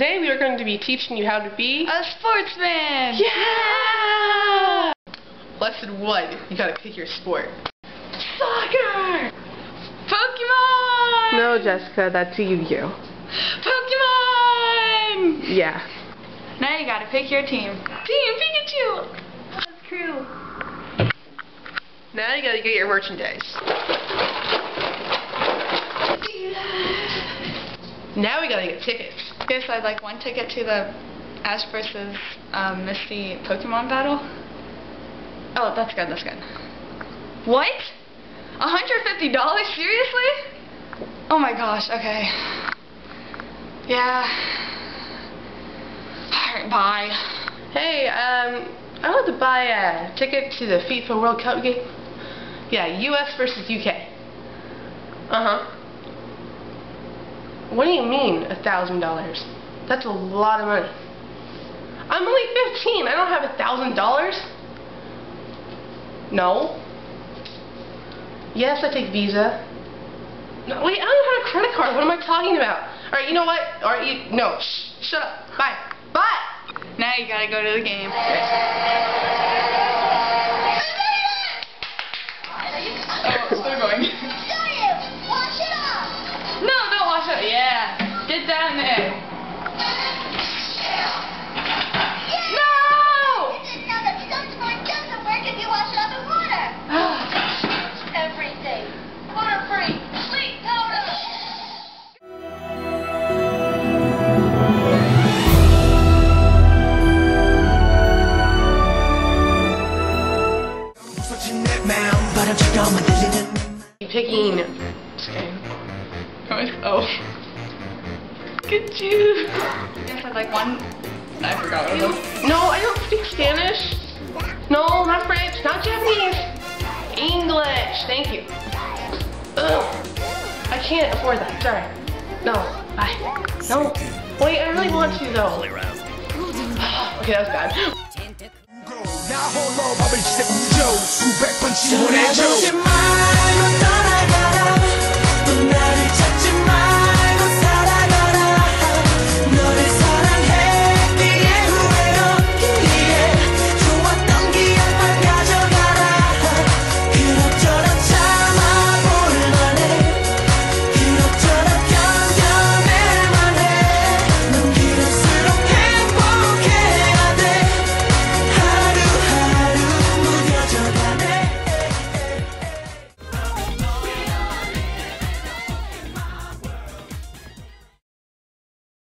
today we are going to be teaching you how to be a sportsman. Yeah! Lesson 1, you gotta pick your sport. Soccer! Pokemon! No, Jessica, that's Yu-Gi-Oh. Pokemon! Yeah. Now you gotta pick your team. Team Pikachu! That's cool. Now you gotta get your merchandise. Now we gotta get tickets. Yes, I'd like one ticket to the Ash versus Misty Pokemon battle. Oh, that's good, that's good. What? $150? Seriously? Oh my gosh, okay. Yeah. Alright, bye. Hey, I want to buy a ticket to the FIFA World Cup game. Yeah, US versus UK. Uh-huh. What do you mean $1,000? That's a lot of money. I'm only 15. I don't have $1,000. No. Yes, I take Visa. No, wait, I don't have a credit card. What am I talking about? All right, you know what? All right, you no. Shh, shut up. Bye. Bye. Now you gotta go to the game. Oh, it's still going. Yeah, get down there. Yeah. No! This is not a sunshine, doesn't work if you wash it up in water. Everything. Water free. Sweet powder. Picking. Okay. Oh. Pikachu! Yes, I'd like one. I forgot what it was. No, I don't speak Spanish. No, not French, not Japanese. English, thank you. Ugh. I can't afford that, sorry. No, bye. No. Wait, I really want to though. Okay, that was bad. Now hold on, I'll be sipping Joe. Back when she wanted Joe.